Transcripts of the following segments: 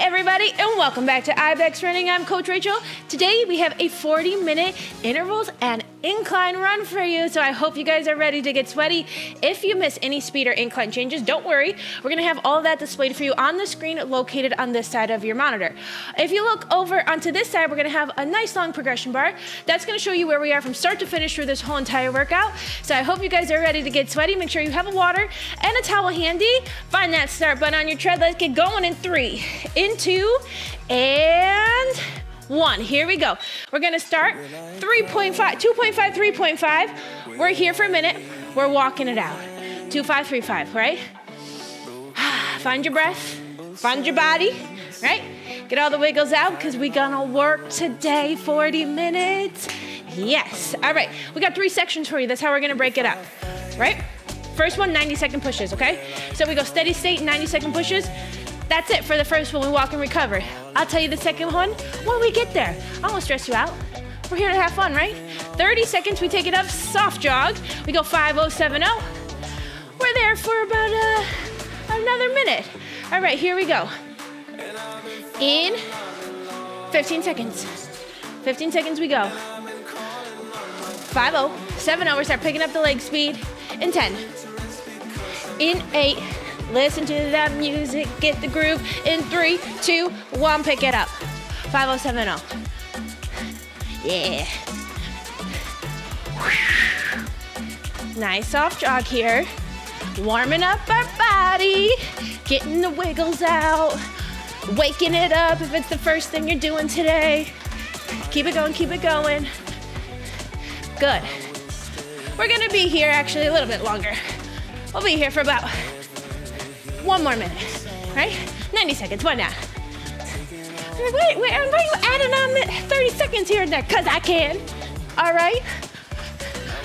Hi everybody, and welcome back to IBX Running. I'm Coach Rachel. Today we have a 40-minute intervals and incline run for you, so I hope you guys are ready to get sweaty. If you miss any speed or incline changes, don't worry. We're gonna have all that displayed for you on the screen located on this side of your monitor. If you look over onto this side, we're gonna have a nice long progression bar. That's gonna show you where we are from start to finish through this whole entire workout. So I hope you guys are ready to get sweaty. Make sure you have a water and a towel handy. Find that start button on your tread. Let's get going in 3. In 2 and 1. Here we go. We're gonna start 3.5, 2.5, 3.5. We're here for a minute. We're walking it out. 2.5, 3.5, right? Find your breath, find your body, right? Get all the wiggles out because we're gonna work today 40 minutes. Yes, all right. We got 3 sections for you. That's how we're gonna break it up, right? First one, 90-second pushes, okay? So we go steady state, 90-second pushes. That's it for the first one, we walk and recover. I'll tell you the second one when we get there. I won't stress you out. We're here to have fun, right? 30 seconds, we take it up, soft jog. We go 5-0-7-0. We're there for about another minute. All right, here we go. In 15 seconds. 15 seconds we go. 5-0-7-0, we start picking up the leg speed. In 10. In 8. Listen to that music, get the groove. In 3, 2, 1, pick it up. 5-0-7-0. Yeah. Whew. Nice soft jog here. Warming up our body, getting the wiggles out, waking it up if it's the first thing you're doing today. Keep it going, keep it going. Good. We're gonna be here actually a little bit longer. We'll be here for about 1 more minute, right? 90 seconds, why not? Wait, why you adding on 30 seconds here and there? Cause I can, all right?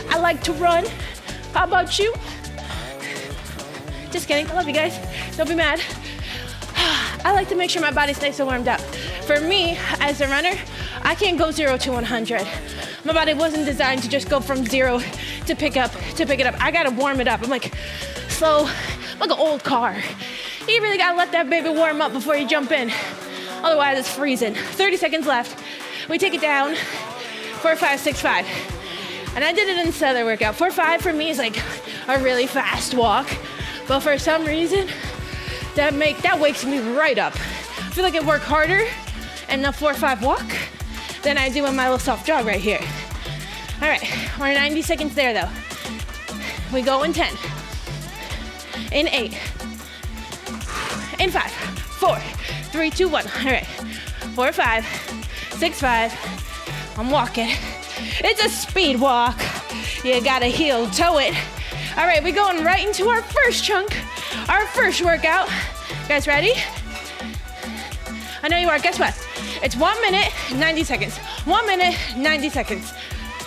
I like to run, how about you? Just kidding, I love you guys, don't be mad. I like to make sure my body's nice and warmed up. For me, as a runner, I can't go 0 to 100. My body wasn't designed to just go from 0 to pick it up. I gotta warm it up, I'm like slow, like an old car. You really gotta let that baby warm up before you jump in. Otherwise, it's freezing. 30 seconds left. We take it down. 4-5-6-5. And I did it in this other workout. 4-5 for me is like a really fast walk. But for some reason, that wakes me right up. I feel like I work harder in the 4-5 walk than I do in my little soft jog right here. All right, we're 90 seconds there though. We go in 10. In 8, in 5, 4, 3, 2, 1. All right, 4-5, 6-5. I'm walking. It's a speed walk. You gotta heel toe it. All right, we're going right into our first chunk, our first workout. You guys ready? I know you are. Guess what? It's 1 minute, 90 seconds. 1 minute, 90 seconds.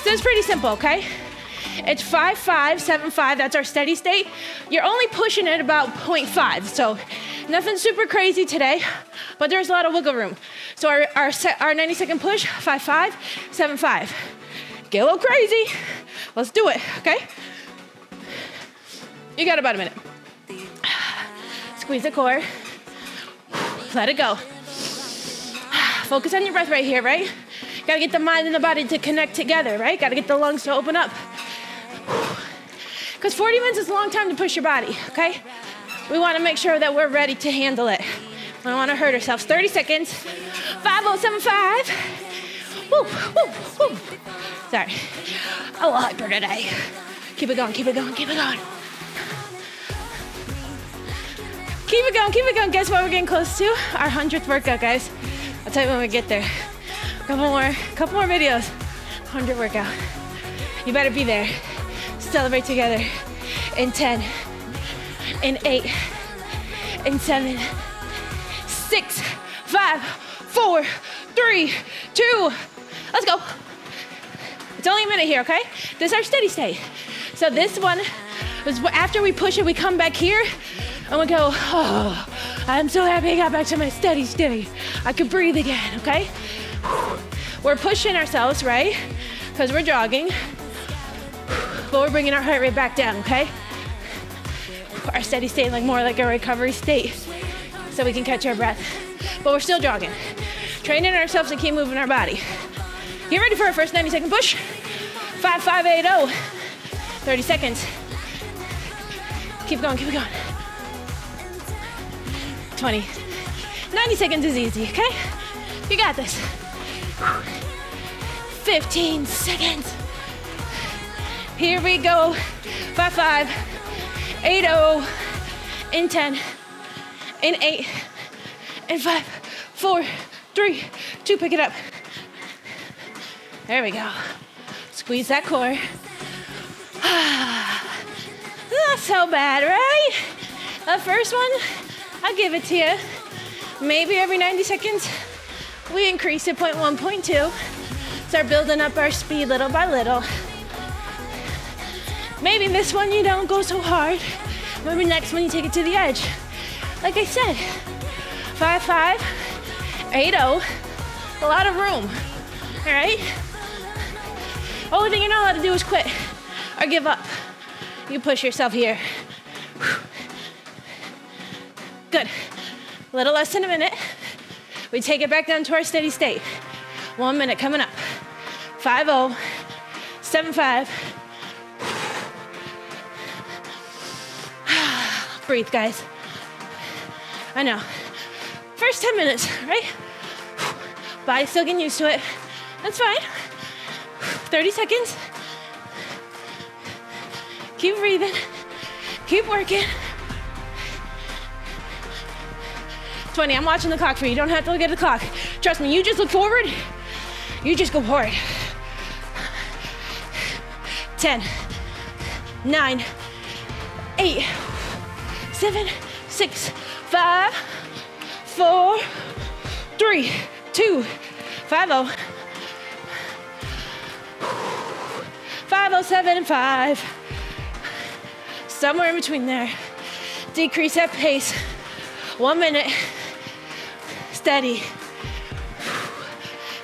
So it's pretty simple, okay? It's 5-5-7-5, that's our steady state. You're only pushing it about 0.5, so nothing super crazy today, but there's a lot of wiggle room. So our 90 second push, 5-5-7-5. Get a little crazy, let's do it, okay? You got about a minute. Squeeze the core, let it go. Focus on your breath right here, right? Gotta get the mind and the body to connect together, right? Gotta get the lungs to open up. Because 40 minutes is a long time to push your body, okay? We wanna make sure that we're ready to handle it. We don't wanna hurt ourselves. 30 seconds, 5-0-7-5. Whoop, whoop, whoop. Sorry, a lot for today. Keep it going, keep it going, keep it going. Keep it going, keep it going. Guess what we're getting close to? Our 100th workout, guys. I'll tell you when we get there. Couple more videos. 100 workout. You better be there. Celebrate together in 10, in 8, in 7, 6, 5, 4, 3, 2, let's go. It's only a minute here, okay? This is our steady state. So this one was after we push it, we come back here and we go, oh, I'm so happy I got back to my steady state. I could breathe again, okay? We're pushing ourselves, right? Because we're jogging. But we're bringing our heart rate back down, okay? Our steady state, like more like a recovery state, so we can catch our breath. but we're still jogging. Training ourselves to keep moving our body. Get ready for our first 90-second push. 5, 5, 8, 0. 30 seconds. Keep going, keep going. 20. 90 seconds is easy, okay? You got this. 15 seconds. Here we go. 5, 5, 8, 0. In 10, in 8, in 5, 4, 3, 2, pick it up. There we go. Squeeze that core. Not so bad, right? That first one, I'll give it to you. Maybe every 90 seconds, we increase it 0.1, 0.2. Start building up our speed little by little. Maybe this one you don't go so hard. Maybe next one you take it to the edge. Like I said, 5, 5, 8, 0. A lot of room, all right? Only thing you're not allowed to do is quit or give up. You push yourself here. Good. A little less than a minute. We take it back down to our steady state. 1 minute coming up. 5-0, 7-5. Breathe, guys. I know. First 10 minutes, right? Body's still getting used to it. That's fine. 30 seconds. Keep breathing. Keep working. 20. I'm watching the clock for you. You don't have to look at the clock. Trust me, you just look forward. You just go hard. 10, 9, 8, 7, 6, 5, 4, 3, 2, 5-0. 5:07 and 5. Somewhere in between there. Decrease that pace. 1 minute. Steady.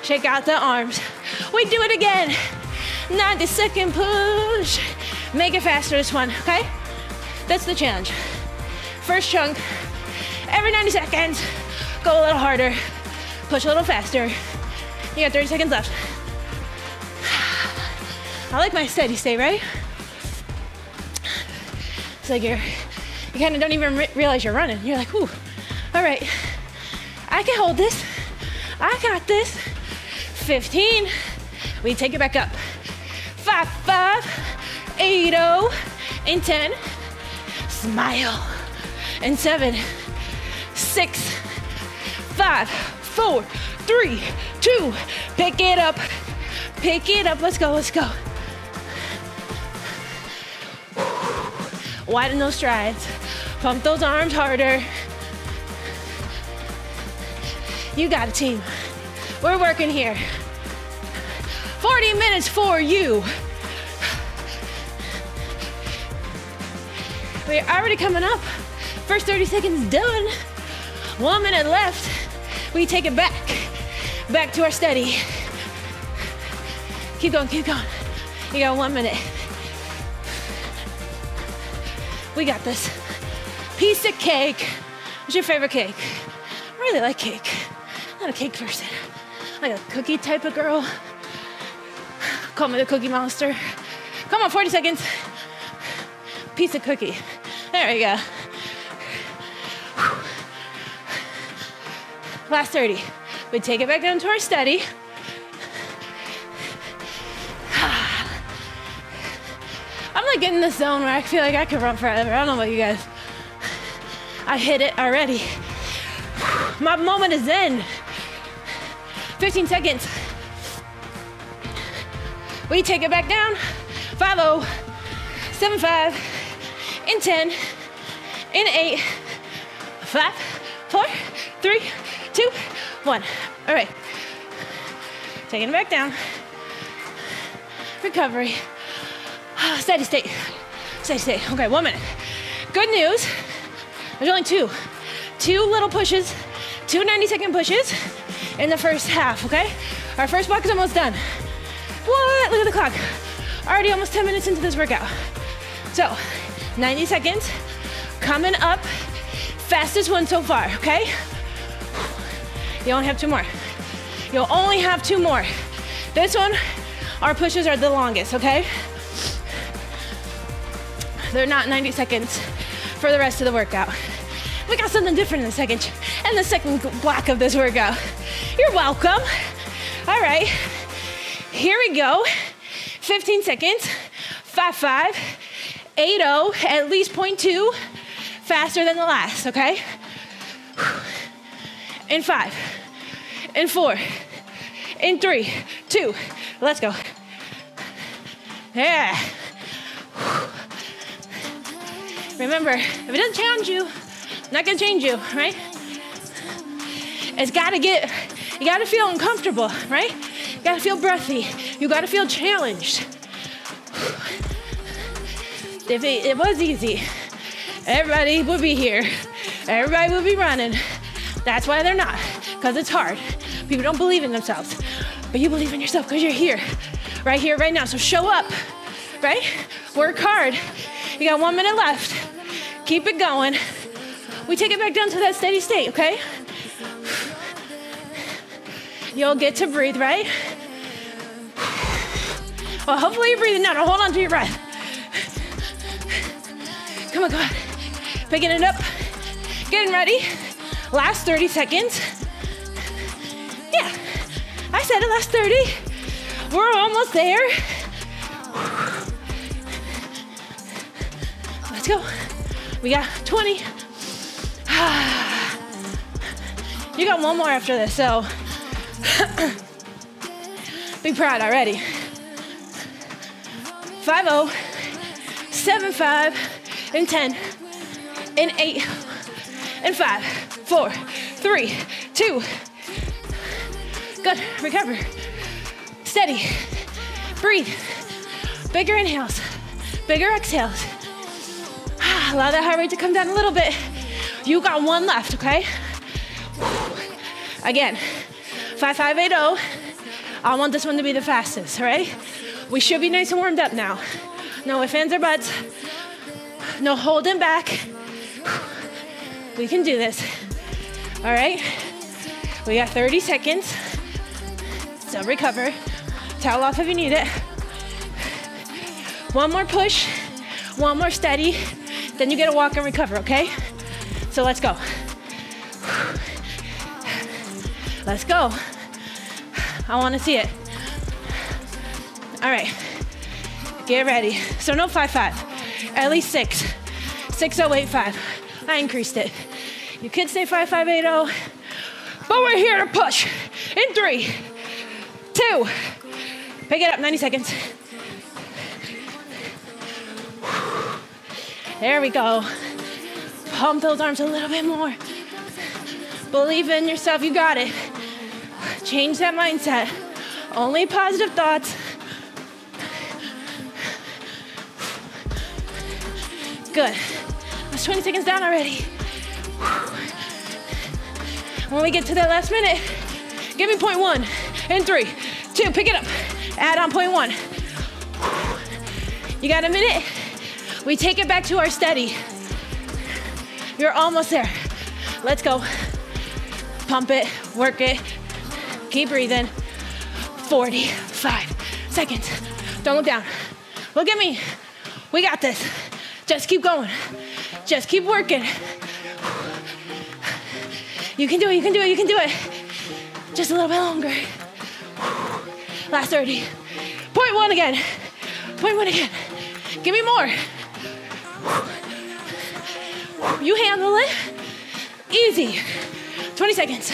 Shake out the arms. We do it again. 90-second push. Make it faster this one, okay? That's the challenge. First chunk, every 90 seconds, go a little harder, push a little faster. You got 30 seconds left. I like my steady state, right? It's like you kind of don't even realize you're running. You're like, ooh, all right, I can hold this. I got this. 15, we take it back up. 5, 5, 8, 0, and 10, smile. And 7, 6, 5, 4, 3, 2, pick it up. Pick it up, let's go, let's go. Widen those strides, pump those arms harder. You got a team. We're working here. 40 minutes for you. We're already coming up. First 30 seconds done. 1 minute left. We take it back. Back to our steady. Keep going, keep going. You got 1 minute. We got this. Piece of cake. What's your favorite cake? I really like cake. I'm not a cake person. I'm like a cookie type of girl. Call me the cookie monster. Come on, 40 seconds. Piece of cookie. There we go. Last 30. We take it back down to our steady. I'm like in this zone where I feel like I could run forever. I don't know about you guys. I hit it already. My moment is in. 15 seconds. We take it back down. 5-0, 7-5, in 10, in 8, 5, 4, 3, 2, 1. All right. Taking it back down. Recovery. Steady state. Steady state. Okay, 1 minute. Good news. There's only two. Two little pushes. Two 90-second pushes in the first half, okay? Our first block is almost done. What? Look at the clock. Already almost 10 minutes into this workout. So, 90 seconds. Coming up. Fastest one so far, okay? You only have two more. You'll only have two more. This one, our pushes are the longest, okay? They're not 90 seconds for the rest of the workout. We got something different in the second block of this workout. You're welcome. All right, here we go. 15 seconds, 5-5, 8-0, at least 0.2 faster than the last, okay? In 5, in 4, in 3, 2, let's go. Yeah. Remember, if it doesn't challenge you, I'm not gonna change you, right? It's gotta get, you gotta feel uncomfortable, right? You gotta feel breathy. You gotta feel challenged. If it was easy, everybody would be here. Everybody would be running. That's why they're not, because it's hard. People don't believe in themselves, but you believe in yourself because you're here, right now. So show up, right? Work hard. You got 1 minute left. Keep it going. We take it back down to that steady state, okay? You'll get to breathe, right? Well, hopefully you're breathing now. Now hold on to your breath. Come on, come on. Picking it up. Getting ready. Last 30 seconds. Yeah, I said it, last 30. We're almost there. Let's go. We got 20. You got one more after this, so be proud already. 5-0, 7-5, and 10, and 8, and 5, 4, 3, 2. Good, recover. Steady, breathe. Bigger inhales, bigger exhales. Allow that heart rate to come down a little bit. You got one left, okay? Again, 5-5-8-0. I want this one to be the fastest, right? We should be nice and warmed up now. No ifs, ands, or buts. No holding back. We can do this, all right? We got 30 seconds. So recover. Towel off if you need it. One more push, one more steady, then you get to walk and recover, okay? So let's go. Let's go. I want to see it. All right, get ready. So no 5-5, at least 6, 6-0, 8-5. I increased it. You could say 5-5-8-0. But we're here to push. In 3, 2, pick it up, 90 seconds. There we go. Pump those arms a little bit more. Believe in yourself, you got it. Change that mindset. Only positive thoughts. Good. That's 20 seconds down already. When we get to that last minute, give me 0.1 in 3, 2, pick it up. Add on 0.1. You got a minute? We take it back to our steady. You're almost there. Let's go. Pump it, work it. Keep breathing. 45 seconds. Don't look down. Look at me. We got this. Just keep going. Just keep working. You can do it, you can do it, you can do it. Just a little bit longer. Last 30. 0.1 again. 0.1 again. Give me more. You handle it. Easy. 20 seconds.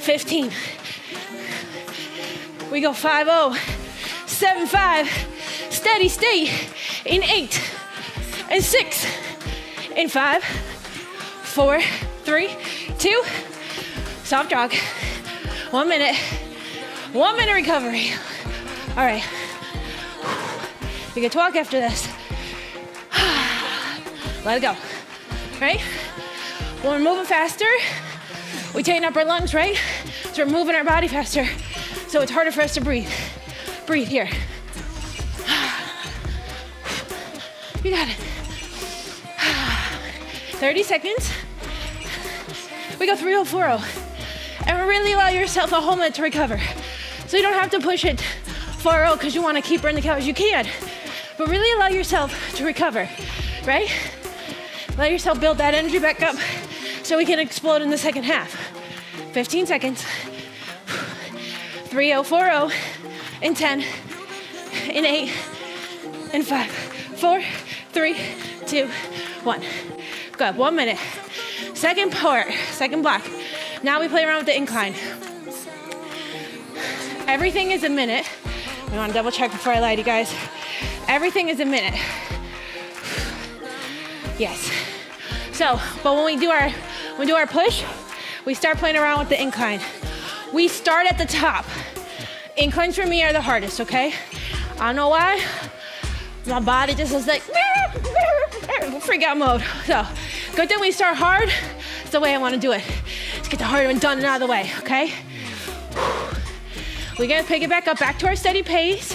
15. We go 5-0, 7-5, steady state in 8, and 6, in 5, 4, 3, 2, soft jog, 1 minute, 1 minute recovery. All right, you get to walk after this. Let it go, right? When we're moving faster, we tighten up our lungs, right? So we're moving our body faster, so it's harder for us to breathe. Breathe here. You got it. 30 seconds, We go 304. And really allow yourself a whole minute to recover. So you don't have to push it far out because you want to keep burning the calories. You can, but really allow yourself to recover, right? Let yourself build that energy back up so we can explode in the second half. 15 seconds. 3-0, 4-0, in 10, in 8, in 5, 4, 3, 2, 1. Good, 1 minute. Second part, second block. Now we play around with the incline. Everything is a minute. We want to double check before I lie to you guys. Everything is a minute. Yes. So, but when we do our push, we start playing around with the incline. We start at the top. Inclines for me are the hardest, okay? I don't know why. My body just is like, freak out mode. So, good thing we start hard. It's the way I want to do it. Let's get the hard one done and out of the way, okay? We're gonna pick it back up, back to our steady pace.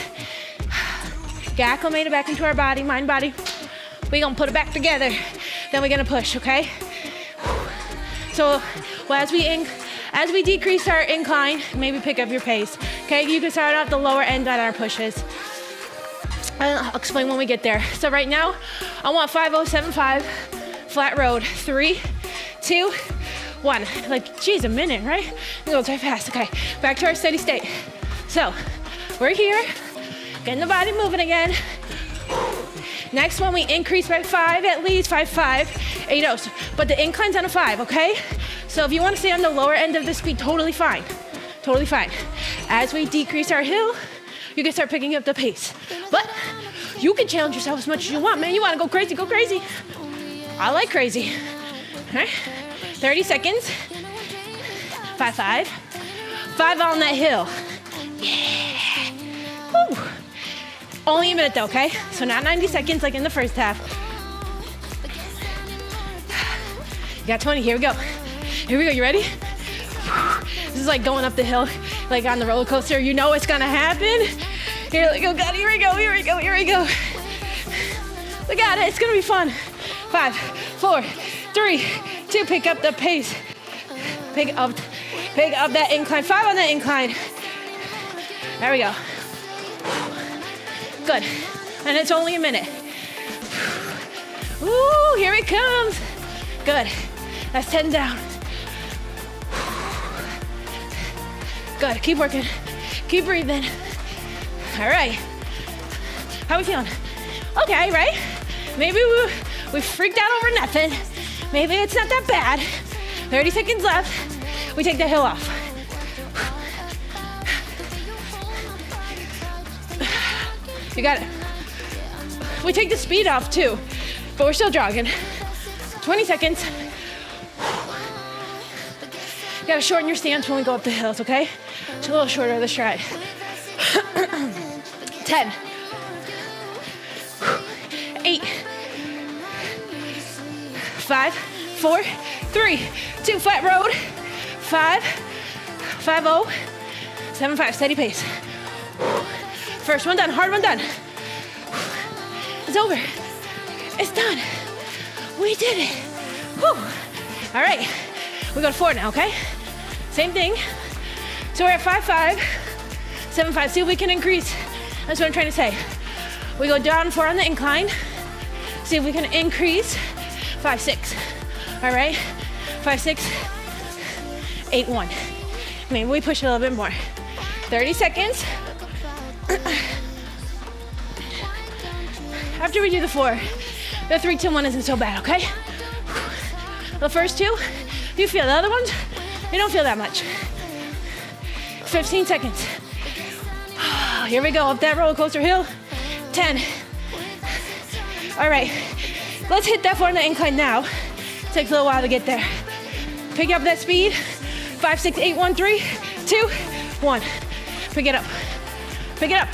Get acclimated back into our body, mind, body. We're gonna put it back together. Then we're gonna push, okay? So, well, as we decrease our incline, maybe pick up your pace, okay? You can start off the lower end on our pushes. And I'll explain when we get there. So right now, I want 5075, flat road. 3, 2, 1. Like, geez, a minute, right? I'm gonna go try fast, okay. Back to our steady state. So, we're here, getting the body moving again. Next one, we increase by 5 at least, 5, 5, 8, 0. But the incline's on a 5, okay? So if you wanna stay on the lower end of the speed, totally fine, totally fine. As we decrease our hill, you can start picking up the pace. But you can challenge yourself as much as you want, man. You wanna go crazy, go crazy. I like crazy, all right? 30 seconds, 5, 5. 5 on that hill, yeah. Woo. Only a minute though, okay? So not 90 seconds like in the first half. You got 20, here we go. Here we go, you ready? This is like going up the hill, like on the roller coaster. You know what's gonna happen. Here we go, God, here we go, here we go, here we go. We got it, it's gonna be fun. 5, 4, 3, 2, pick up the pace. Pick up that incline. 5 on that incline. There we go. Good, and it's only a minute. Ooh, here it comes. Good, that's 10 down. Good, keep working, keep breathing. All right, how we feeling? Okay, right? Maybe we freaked out over nothing. Maybe it's not that bad. 30 seconds left, we take the hill off. You got it. We take the speed off too, but we're still jogging. 20 seconds. You gotta shorten your stance when we go up the hills, okay? It's a little shorter of the stride. 10. 8. 5, 4, 3, 2, flat road. 5, 5-0, 7-5, steady pace. First one done, hard one done. It's over. It's done. We did it. Whew. All right, we go to 4 now, okay? Same thing. So we're at 5, 5, 7, 5. See if we can increase. That's what I'm trying to say. We go down 4 on the incline. See if we can increase. 5, 6. All right, 5, 6, 8, 1. Maybe we push a little bit more. 30 seconds. After we do the 4, the 3, 2, 1 isn't so bad, okay? The first 2, you feel. The other ones, you don't feel that much. 15 seconds. Here we go, up that roller coaster hill. 10. All right, let's hit that 4 on the incline now. Takes a little while to get there. Pick up that speed. 5, 6, 8, 1, 3, 2, 1. Pick it up. Pick it up.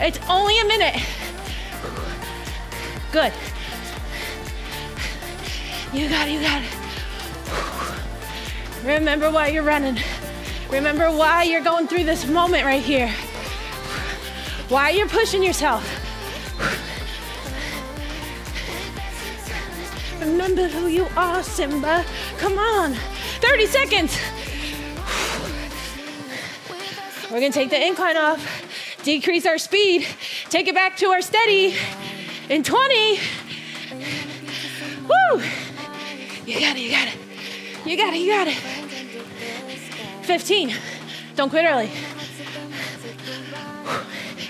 It's only a minute. Good. You got it, you got it. Remember why you're running. Remember why you're going through this moment right here. Why you're pushing yourself. Remember who you are, Simba. Come on. 30 seconds. We're gonna take the incline off, decrease our speed, take it back to our steady in 20. Woo! You got it, you got it. You got it, you got it. 15, don't quit early.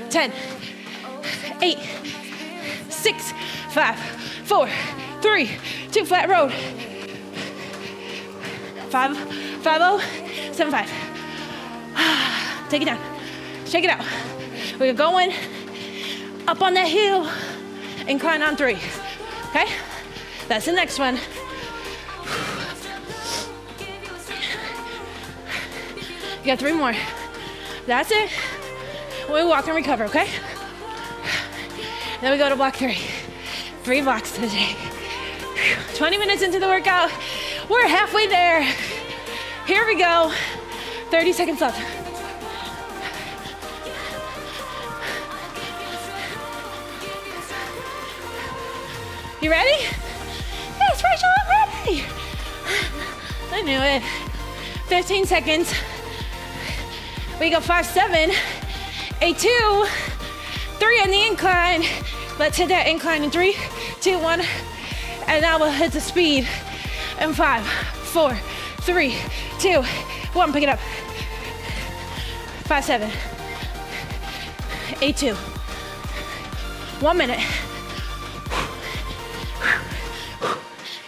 10, 8, 6, 5, 4, 3, 2, flat road. 5, 5, 0, 7, 5. Take it down, shake it out. We're going up on that heel, incline on 3, okay? That's the next one. You got 3 more. That's it. We walk and recover, okay? Then we go to block 3. 3 blocks today. 20 minutes into the workout. We're halfway there. Here we go. 30 seconds left. You ready? Yes, Rachel, I'm ready. I knew it. 15 seconds. We go 5, 7. 8, 2, 3 on the incline. Let's hit that incline in 3, 2, 1. And now we'll hit the speed. And 5, 4, 3, 2, 1. Pick it up. 5, 7. 8, 2. 1 minute.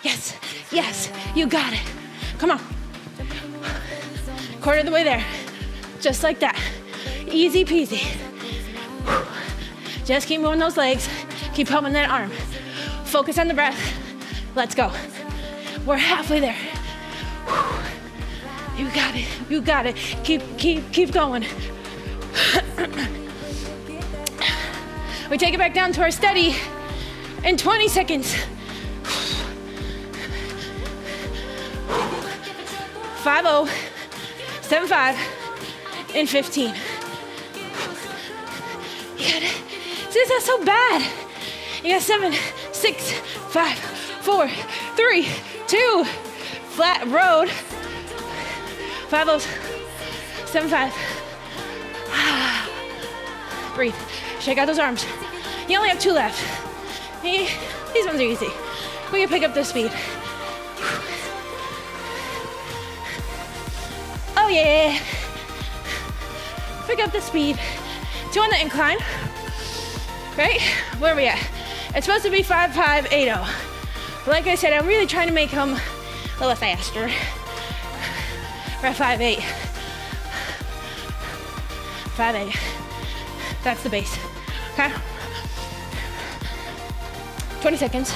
Yes, yes, you got it. Come on. Quarter of the way there. Just like that. Easy peasy. Just keep moving those legs. Keep pumping that arm. Focus on the breath. Let's go. We're halfway there. You got it. You got it. Keep going. We take it back down to our steady in 20 seconds. 5, 0, 7, 5 in 15. You got it. See, it's not so bad. You got 7, 6, 5, 4, 3, 2. Flat road. 5, 0, 7, 5. Breathe. Shake out those arms. You only have 2 left. These ones are easy. We can pick up the speed. Oh yeah. Pick up the speed. 2 on the incline, right? Where are we at? It's supposed to be 5, 5, 8, 0. Like I said, I'm really trying to make them a little faster. We're at 5, 8. 5, 8. That's the base, okay? 20 seconds.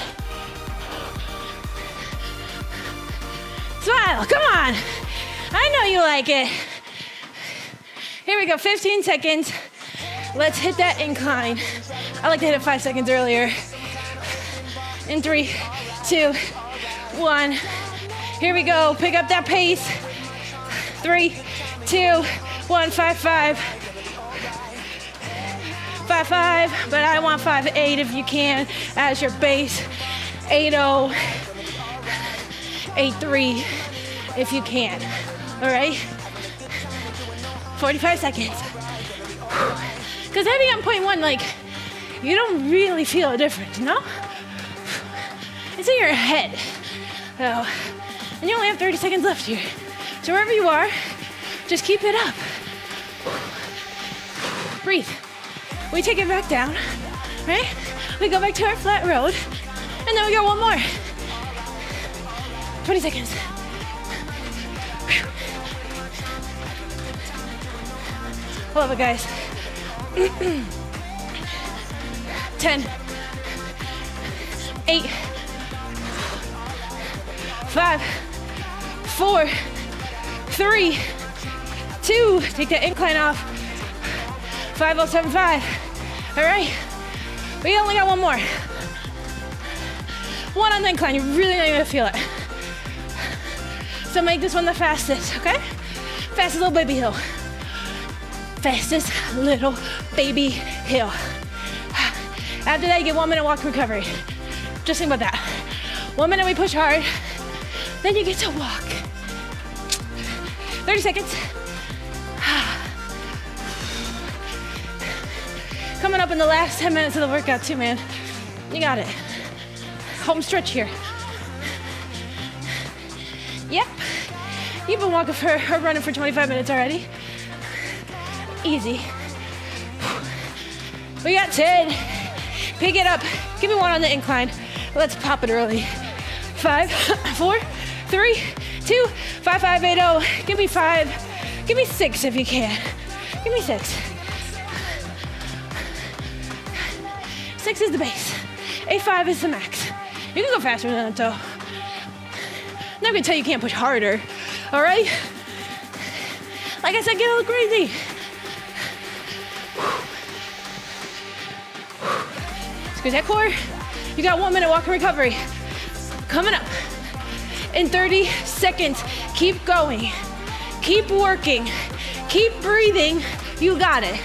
Smile, come on. I know you like it. Here we go, 15 seconds. Let's hit that incline. I like to hit it 5 seconds earlier. In 3, 2, 1. Here we go, pick up that pace. 3, 2, 1, 5, 5. 5, 5, but I want 5, 8 if you can as your base. 8, 0, 8, 3 if you can, all right? 45 seconds. Because heavy on point 1, like, you don't really feel a difference, you know? It's in your head. So, and you only have 30 seconds left here. So wherever you are, just keep it up. Breathe. We take it back down, right? We go back to our flat road, and then we go 1 more. 20 seconds. I love it, guys. 10, 8, 5, 4, 3, 2. Take that incline off. 5, 0, 7, 5. All right. We only got 1 more. 1 on the incline. You're really not gonna feel it. So make this one the fastest, okay? Fastest little baby hill. Fastest little baby hill. After that, you get 1 minute walk recovery. Just think about that. 1 minute we push hard, then you get to walk. 30 seconds. Coming up in the last 10 minutes of the workout too, man. You got it. Home stretch here. Yep. You've been walking for, or running for 25 minutes already. Easy. We got 10. Pick it up. Give me one on the incline. Let's pop it early. 5, 4, 3, 2, 5, 5, 8, 0. Give me 5. Give me 6 if you can. Give me 6. 6 is the base. 8, 5 is the max. You can go faster than that, though. I'm not gonna tell you you can't push harder. All right? Like I said, get a little crazy. Squeeze that core. You got 1 minute walk and recovery. Coming up in 30 seconds. Keep going. Keep working. Keep breathing. You got it.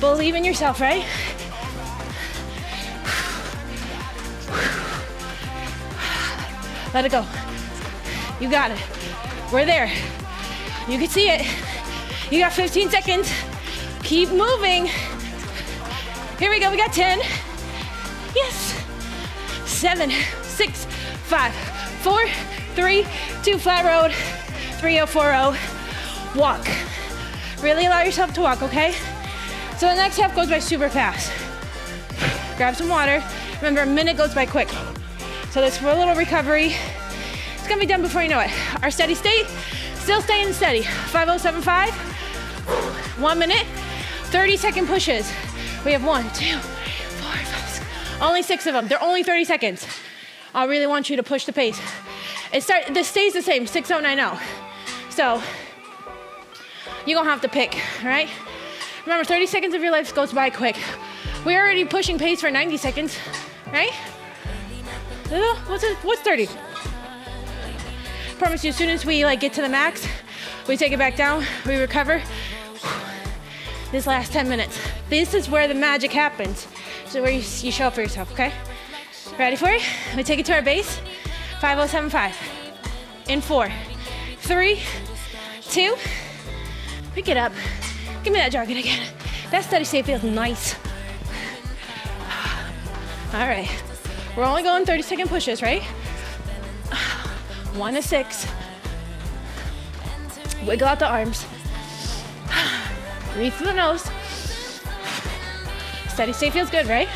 Believe in yourself, right? Let it go. You got it. We're there. You can see it. You got 15 seconds. Keep moving. Here we go. We got 10. Yes. 7, 6, 5, 4, 3, 2, flat road, 3-0, 4-0. Walk. Really allow yourself to walk, okay? So the next half goes by super fast. Grab some water. Remember, a minute goes by quick. So this for a little recovery. It's gonna be done before you know it. Our steady state, still staying steady. 5075, 1 minute, 30-second pushes. We have 1, 2, 4, 5, 6. Only 6 of them, they're only 30 seconds. I really want you to push the pace. This stays the same, 6090. So, you're gonna have to pick, all right? Remember, 30 seconds of your life goes by quick. We're already pushing pace for 90 seconds, right? What's 30? Promise you, as soon as we like get to the max, we take it back down, we recover. This last 10 minutes. This is where the magic happens. So where you show up for yourself, okay? Ready for it? We take it to our base. 5075. In 4, 3, 2. Pick it up. Give me that jargon again. That steady state feels nice. All right. We're only going 30-second pushes, right? 1 to 6. Wiggle out the arms. Breathe through the nose. Steady state feels good, right?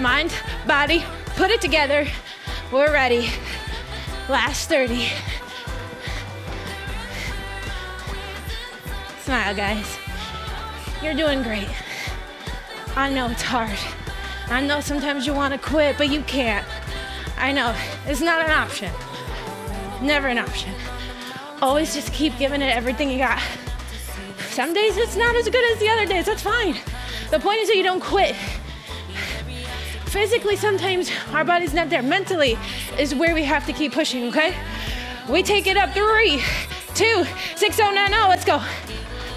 Mind, body, put it together. We're ready. Last 30. Smile, guys. You're doing great. I know it's hard. I know sometimes you want to quit, but you can't. I know, it's not an option. Never an option. Always just keep giving it everything you got. Some days it's not as good as the other days, that's fine. The point is that you don't quit. Physically, sometimes our body's not there. Mentally is where we have to keep pushing, okay? We take it up, 3, 2, 6, 0, 9, 0, let's go.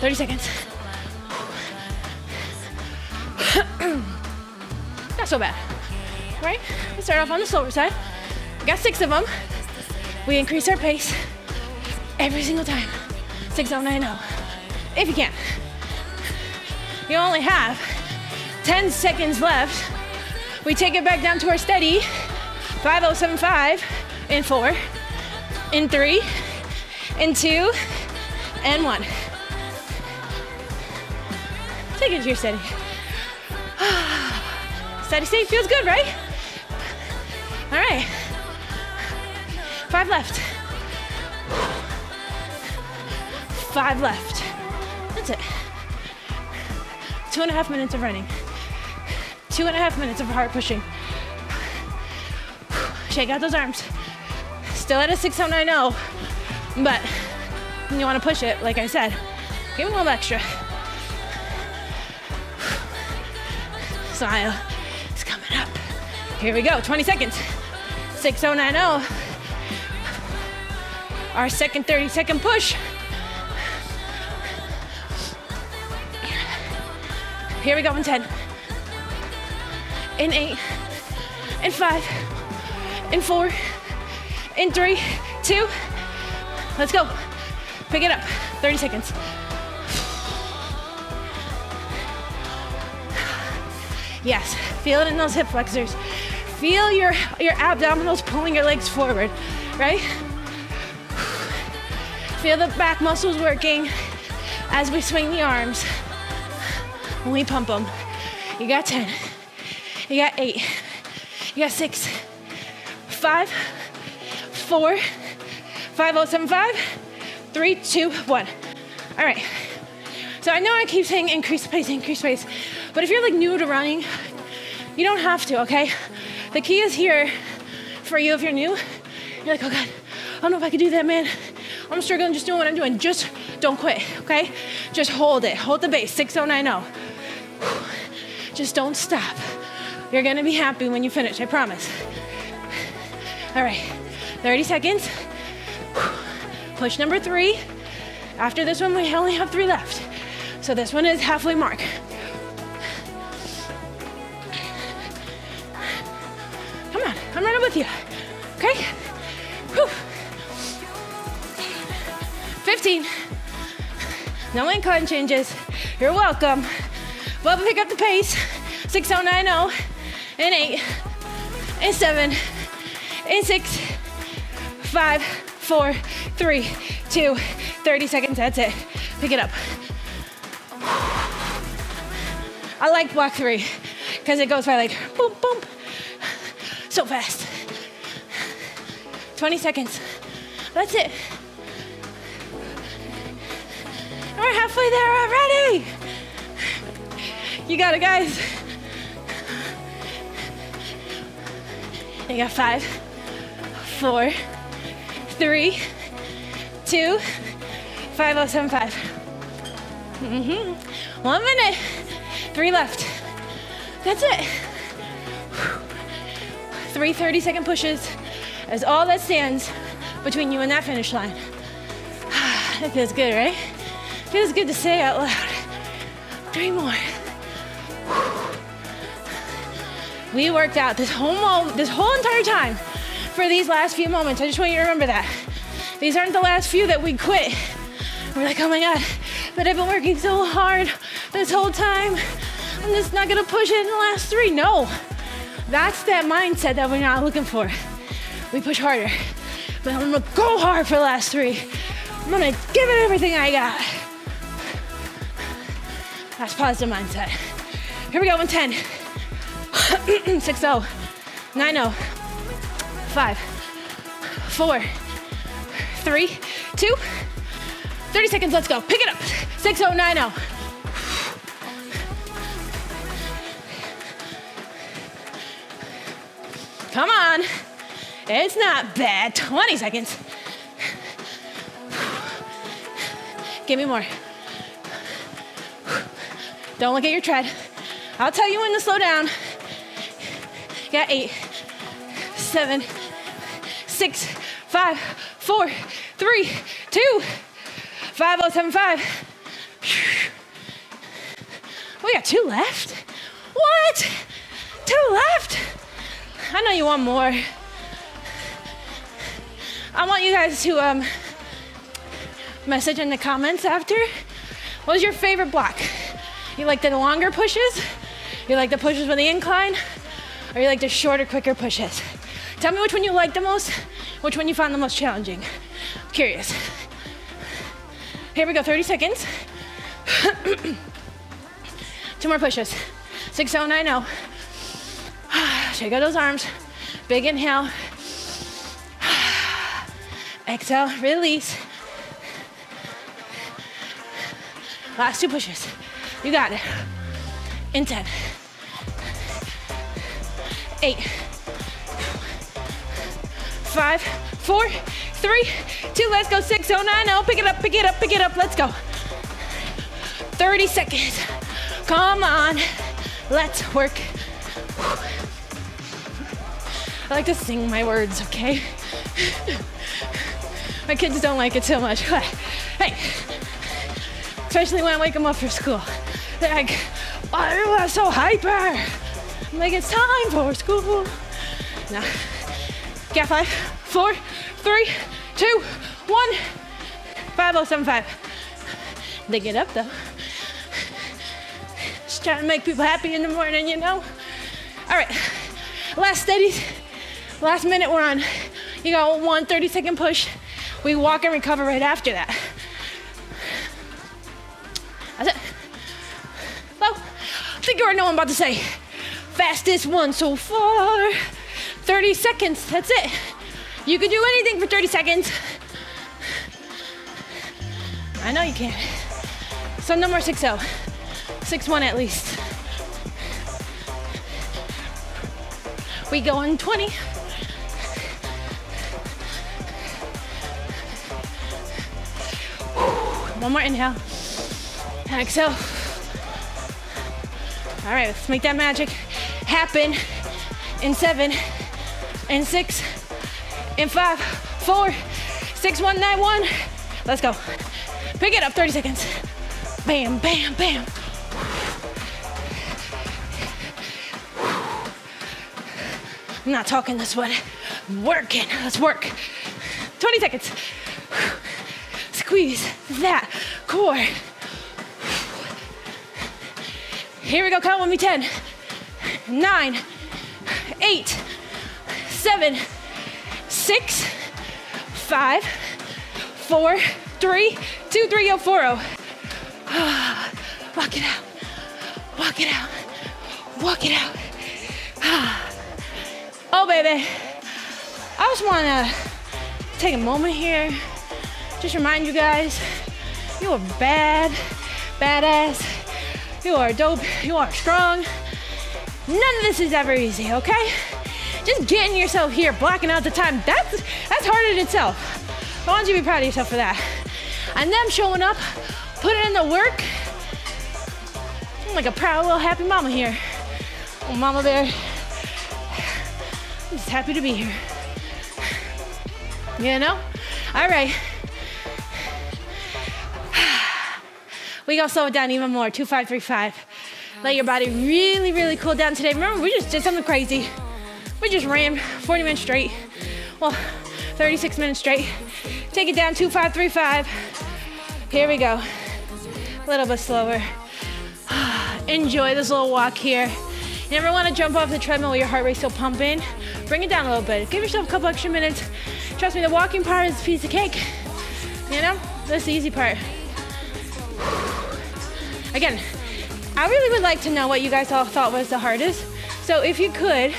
30 seconds. Not so bad, right? We start off on the slower side. We got 6 of them. We increase our pace every single time. 6090, if you can. You only have 10 seconds left. We take it back down to our steady. 5075 in 4, in 3, in 2, and 1. Take it to your steady. Steady state feels good, right? All right. 5 left. 5 left. That's it. 2.5 minutes of running. 2.5 minutes of hard pushing. Shake out those arms. Still at a 6090, but you want to push it, like I said. Give me a little extra. Smile. Here we go, 20 seconds. 6090. Our second 30-second push. Here we go in 10. In 8. In 5. In 4. In 3. 2. Let's go. Pick it up, 30 seconds. Yes, feel it in those hip flexors. Feel your abdominals pulling your legs forward, right? Feel the back muscles working as we swing the arms. When we pump them, you got 10, you got 8, you got 6, 5, 4, 5, oh, 7, 5, 3, 2, 1. All right, so I know I keep saying increase pace, but if you're like new to running, you don't have to, okay? The key is here for you if you're new. You're like, oh God, I don't know if I can do that, man. I'm struggling just doing what I'm doing. Just don't quit, okay? Just hold it. Hold the base, 6090. Just don't stop. You're gonna be happy when you finish, I promise. All right, 30 seconds. Push number 3. After this one, we only have 3 left. So this one is halfway mark. I'm running with you, okay? Whew. 15, no incline changes, you're welcome. Bubba, pick up the pace, 6090, and 8, and 7, and 6, 5, 4, 3, 2, 30 seconds, that's it. Pick it up. I like block 3, because it goes by like, boom, boom. So fast. 20 seconds. That's it. We're halfway there already. You got it, guys. You got 5, 4, 3, 2, 5075. Mm-hmm. 1 minute. 3 left. That's it. 3 30-second pushes is all that stands between you and that finish line. It feels good, right? Feels good to say out loud. 3 more. We worked out this whole entire time for these last few moments. I just want you to remember that. These aren't the last few that we quit. We're like, oh my God, but I've been working so hard this whole time. I'm just not gonna push it in the last 3. No. That's that mindset that we're not looking for. We push harder. But I'm gonna go hard for the last 3. I'm gonna give it everything I got. That's positive mindset. Here we go, 110. 60, 90, 5, 4, 3, 2, 30 seconds, let's go. Pick it up, 60, 90. Come on, it's not bad. 20 seconds. Give me more. Don't look at your tread. I'll tell you when to slow down. You got 8, 7, 6, 5, 4, 3, 2, 5075. We got 2 left? What? 2 left? I know you want more. I want you guys to message in the comments after. What was your favorite block? You like the longer pushes? You like the pushes with the incline? Or you like the shorter, quicker pushes? Tell me which one you liked the most, which one you found the most challenging. I'm curious. Here we go, 30 seconds. 2 more pushes. 6090. Shake out those arms. Big inhale. Exhale, release. Last 2 pushes. You got it. In 10. 8, 5, 4, 3, 2, let's go. 6090. Pick it up, pick it up, pick it up. Let's go. 30 seconds. Come on. Let's work. I like to sing my words, okay? My kids don't like it so much. Hey, especially when I wake them up for school. They're like, "Why are you so hyper?" I'm like, "It's time for school." Now, get 5, 4, 3, 2, 1. 5075. They get up though. Just trying to make people happy in the morning, you know? All right, last steadies, last minute we're on. You got one 30-second push. We walk and recover right after that. That's it. So, I think you already know what I'm about to say. Fastest one so far, 30 seconds, that's it. You can do anything for 30 seconds. I know you can. So no more 6-0, 6-1 at least. We go on 20. One more inhale, and exhale. All right, let's make that magic happen in 7, in 6, in 5, 4, 6, 1, 9, 1. Let's go. Pick it up, 30 seconds. Bam, bam, bam. I'm not talking this one. Working, let's work. 20 seconds. Squeeze that core. Here we go, count with me, 10, 9, 8, 7, 6, 5, 4, 3, 2, 3, oh, 4, oh. Walk it out, walk it out, walk it out. Oh baby, I just wanna take a moment here, just remind you guys, you are badass, you are dope, you are strong. None of this is ever easy, okay? Just getting yourself here, blocking out the time, that's hard in itself. I want you to be proud of yourself for that. And then showing up, putting in the work. I'm like a proud little happy mama here. Oh, mama bear. I'm just happy to be here. You know? All right. We gonna slow it down even more, 2, 5, 3, 5. Let your body really, really cool down today. Remember, we just did something crazy. We just ran 40 minutes straight. Well, 36 minutes straight. Take it down, 2, 5, 3, 5. Here we go. A little bit slower. Enjoy this little walk here. You never wanna jump off the treadmill with your heart rate still pumping. Bring it down a little bit. Give yourself a couple extra minutes. Trust me, the walking part is a piece of cake. You know, that's the easy part. Again, I really would like to know what you guys all thought was the hardest. So if you could,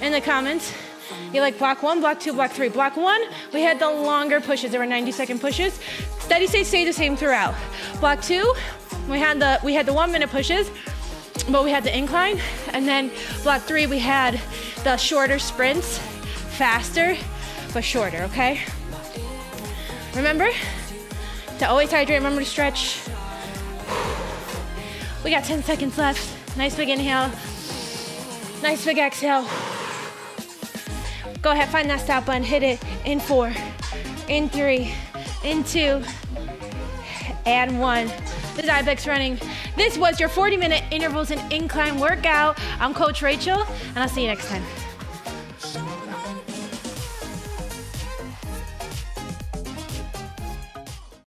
in the comments, you like block 1, block 2, block 3. Block 1, we had the longer pushes. There were 90-second pushes. Steady state stayed the same throughout. Block 2, we had the 1-minute pushes, but we had the incline. And then block 3, we had the shorter sprints, faster, but shorter, okay? Remember to always hydrate, remember to stretch. We got 10 seconds left. Nice big inhale. Nice big exhale. Go ahead, find that stop button. Hit it in 4, in 3, in 2, and 1. This is IBX Running. This was your 40-minute intervals and incline workout. I'm Coach Rachel, and I'll see you next time.